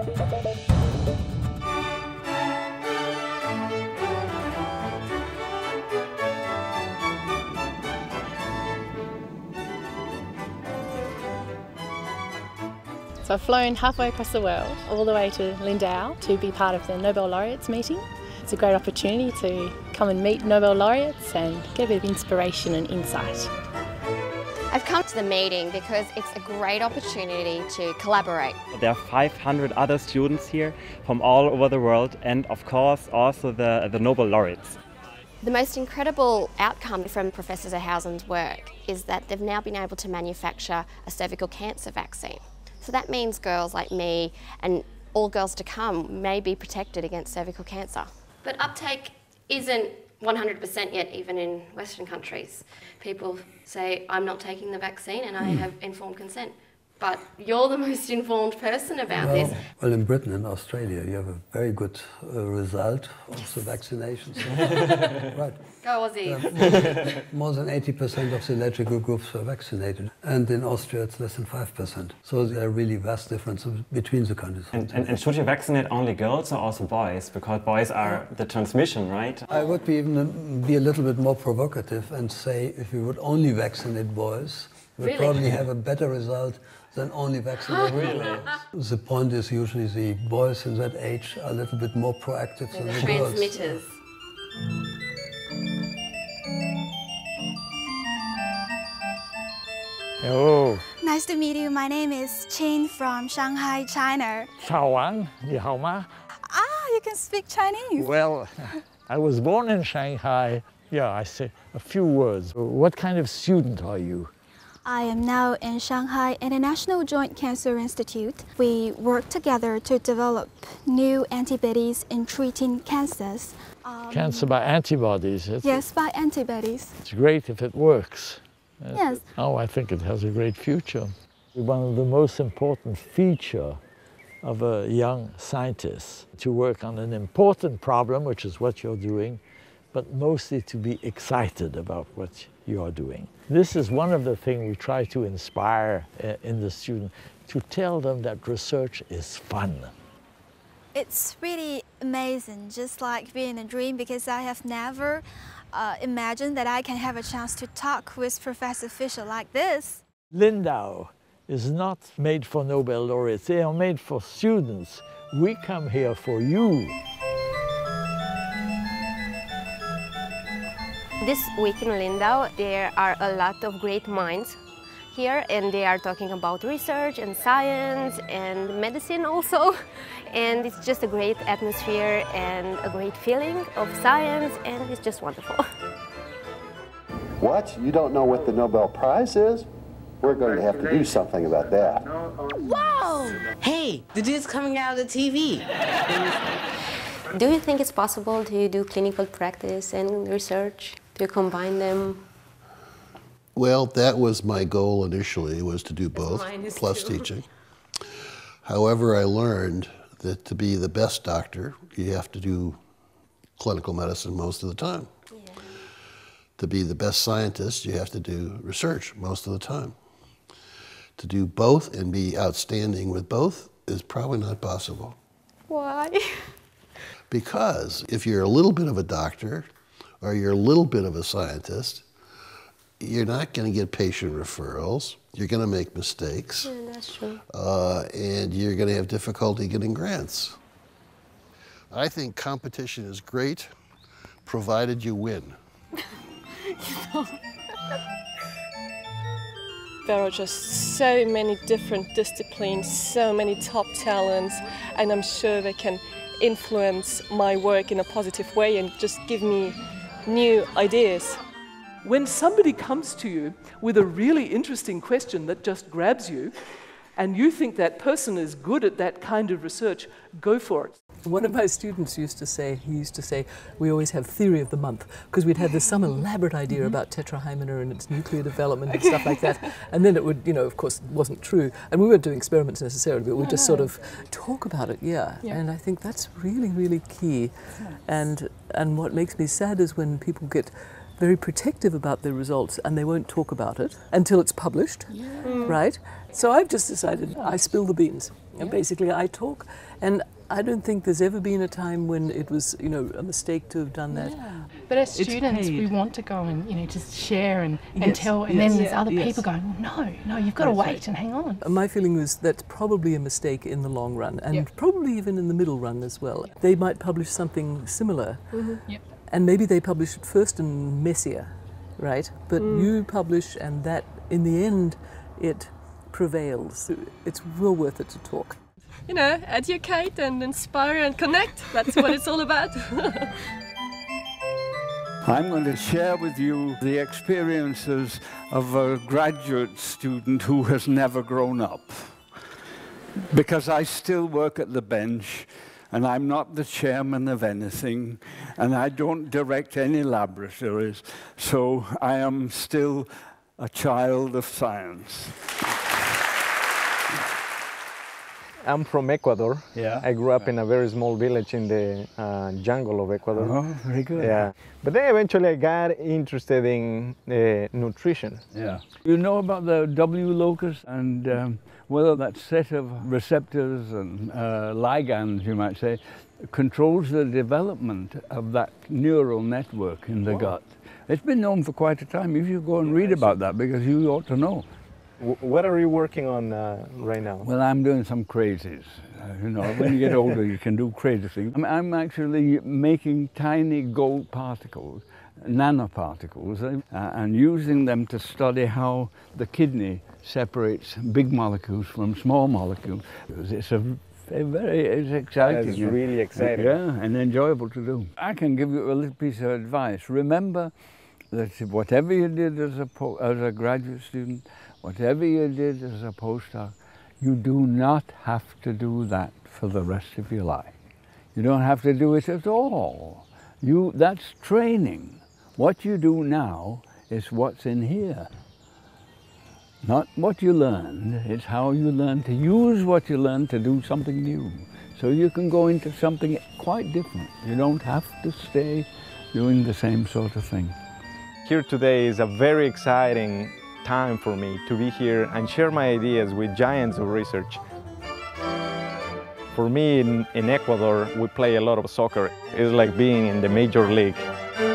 So I've flown halfway across the world, all the way to Lindau, to be part of the Nobel laureates meeting. It's a great opportunity to come and meet Nobel laureates and get a bit of inspiration and insight. I've come to the meeting because it's a great opportunity to collaborate. There are 500 other students here from all over the world, and of course also the Nobel laureates. The most incredible outcome from Professor zur Hausen's work is that they've now been able to manufacture a cervical cancer vaccine. So that means girls like me and all girls to come may be protected against cervical cancer. But uptake isn't 100% yet, even in Western countries. People say, I'm not taking the vaccine and I have informed consent. But you're the most informed person about this. Well, in Britain and Australia, you have a very good result of the vaccinations. Right. Go Aussies. More than 80% of the eligible groups were vaccinated, and in Austria it's less than 5%. So there are really vast differences between the countries. And should you vaccinate only girls or also boys? Because boys are the transmission, right? I would be even a little bit more provocative and say if you would only vaccinate boys, we'd probably have a better result than only vaccinated girls. The point is usually the boys in that age are a little bit more proactive than the girls. Transmitters. Hello. Nice to meet you. My name is Chen from Shanghai, China. Chào你好吗? Ah, you can speak Chinese. Well, I was born in Shanghai. Yeah, I say a few words. What kind of student are you? I am now in Shanghai International Joint Cancer Institute. We work together to develop new antibodies in treating cancers. Cancer by antibodies? Yes, by antibodies. It's great if it works. Yes. Oh, I think it has a great future. One of the most important features of a young scientist to work on an important problem, which is what you're doing, but mostly to be excited about what you're doing. This is one of the things we try to inspire in the student, to tell them that research is fun. It's really amazing, just like being a dream, because I have never imagined that I can have a chance to talk with Professor Fischer like this. Lindau is not made for Nobel laureates, they are made for students. We come here for you. This week in Lindau, there are a lot of great minds here, and they are talking about research and science and medicine also. And it's just a great atmosphere and a great feeling of science, and it's just wonderful. What? You don't know what the Nobel Prize is? We're going to have to do something about that. Wow! Hey, the dude's coming out of the TV. Do you think it's possible to do clinical practice and research, to combine them? Well, that was my goal initially, was to do both, plus teaching. However, I learned that to be the best doctor, you have to do clinical medicine most of the time. Yeah. To be the best scientist, you have to do research most of the time. To do both and be outstanding with both is probably not possible. Why? Because if you're a little bit of a doctor or you're a little bit of a scientist, you're not going to get patient referrals, you're going to make mistakes, yeah, that's true. And you're going to have difficulty getting grants. I think competition is great, provided you win. There are just so many different disciplines, so many top talents, and I'm sure they can influence my work in a positive way and just give me new ideas. When somebody comes to you with a really interesting question that just grabs you, and you think that person is good at that kind of research, go for it. One of my students used to say, we always have theory of the month, because we'd had this some elaborate idea about tetrahymena and its nuclear development and stuff like that, and then it would, you know, of course, wasn't true, and we weren't doing experiments necessarily, but we'd just sort of talk about it, and I think that's really, really key, and what makes me sad is when people get very protective about their results, and they won't talk about it until it's published, yeah. Right? So I've just decided I spill the beans, and basically I talk, and I don't think there's ever been a time when it was, you know, a mistake to have done that. Yeah. But as students, we want to go and, you know, just share and tell, and then there's other people going, no, you've got to wait and hang on. My feeling was that's probably a mistake in the long run, and probably even in the middle run as well. Yep. They might publish something similar, and maybe they publish it first and messier, right? But you publish, and that, in the end, it prevails. It's well worth it to talk. You know, educate and inspire and connect. That's what it's all about. I'm going to share with you the experiences of a graduate student who has never grown up. Because I still work at the bench, and I'm not the chairman of anything, and I don't direct any laboratories, so I am still a child of science. I'm from Ecuador. Yeah. I grew up in a very small village in the jungle of Ecuador. Oh, very good. Yeah. But then eventually I got interested in nutrition. Yeah. You know about the W locus and whether that set of receptors and ligands, you might say, controls the development of that neural network in the gut. It's been known for quite a time. If you go and read about that, because you ought to know. What are you working on right now? Well, I'm doing some crazies. You know, when you get older, you can do crazy things. I'm actually making tiny gold particles, nanoparticles, and using them to study how the kidney separates big molecules from small molecules. It's it's exciting. It's really exciting. Yeah, and enjoyable to do. I can give you a little piece of advice. Remember that whatever you did as a graduate student, whatever you did as a postdoc, you do not have to do that for the rest of your life. You don't have to do it at all. That's training. What you do now is what's in here. Not what you learned, it's how you learn to use what you learned to do something new. So you can go into something quite different. You don't have to stay doing the same sort of thing. Here today is a very exciting time for me to be here and share my ideas with giants of research. For me, in Ecuador, we play a lot of soccer. It's like being in the major league.